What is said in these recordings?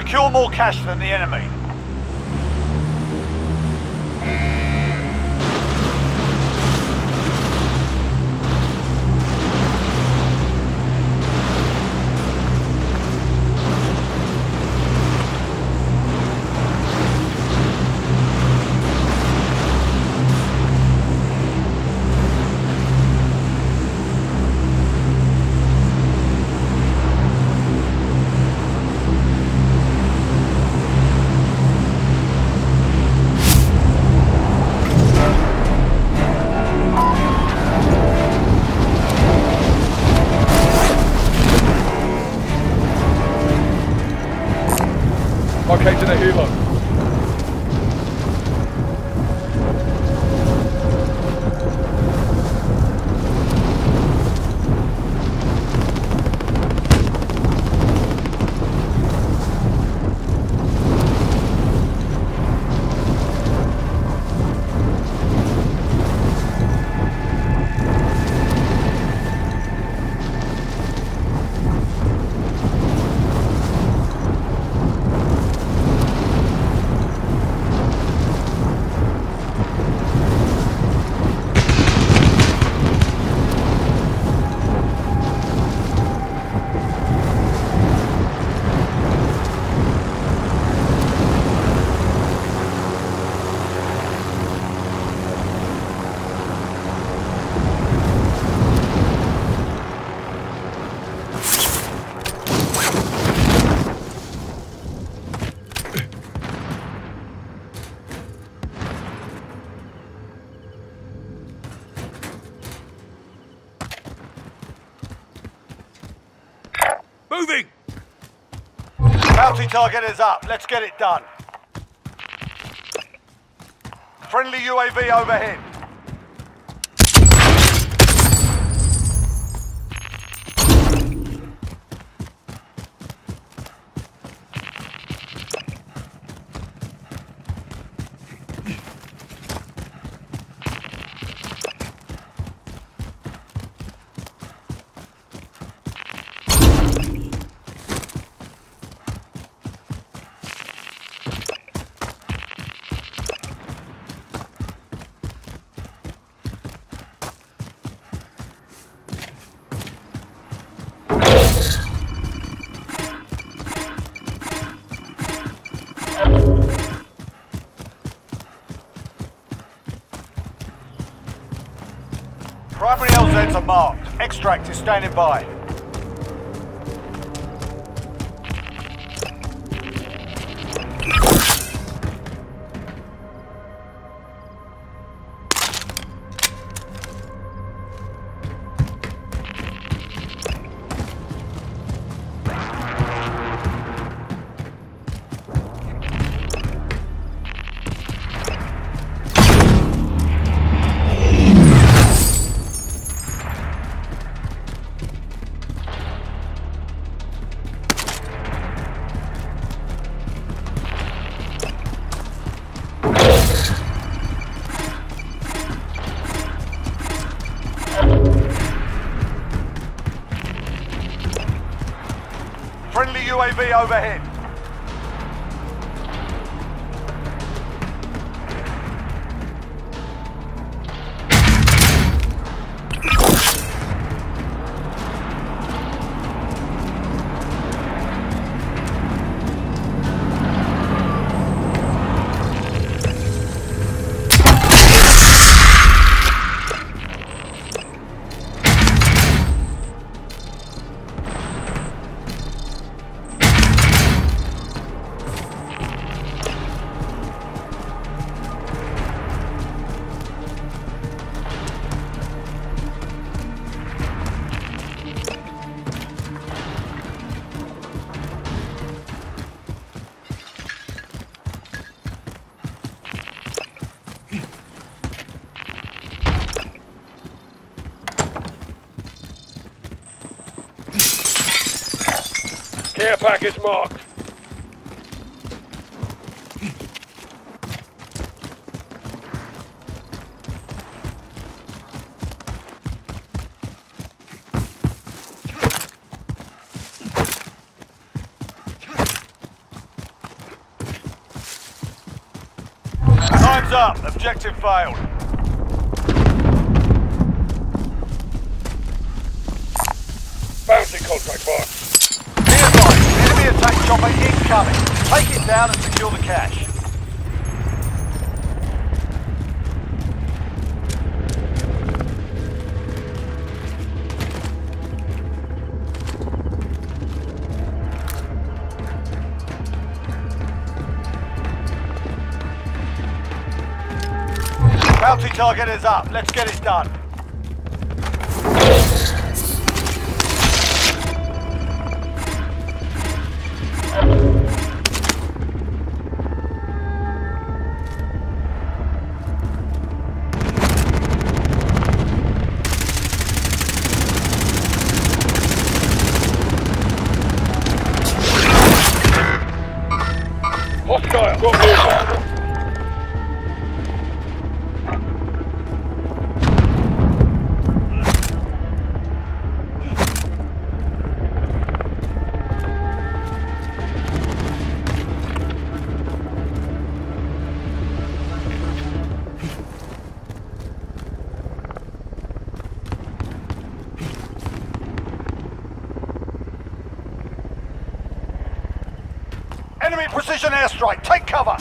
Secure more cash than the enemy. Okay, to the Hoover. Moving! Bounty target is up. Let's get it done. Friendly UAV overhead. Primary LZs are marked. Extract is standing by. Friendly UAV overhead. Care package marked. Heads up, objective failed. Bounty contract box. Be advised, enemy attack chopper incoming. Take it down and secure the cache. Bounty target is up. Let's get it done. Hostile. Got movement. Enemy precision airstrike, take cover!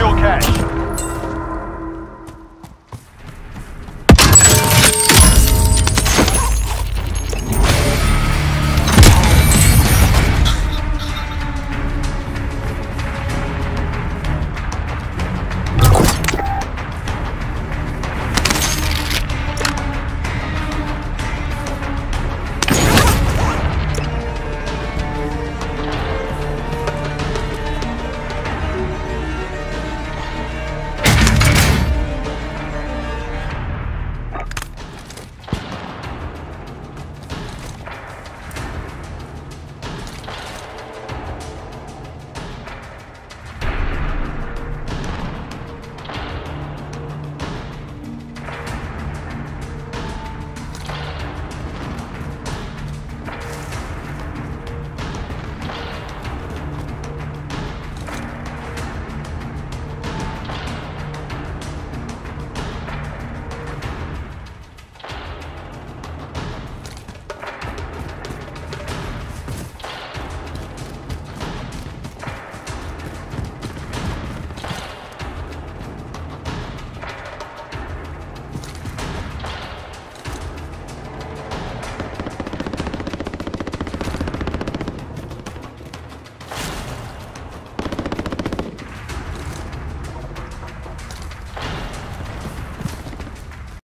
secure cache.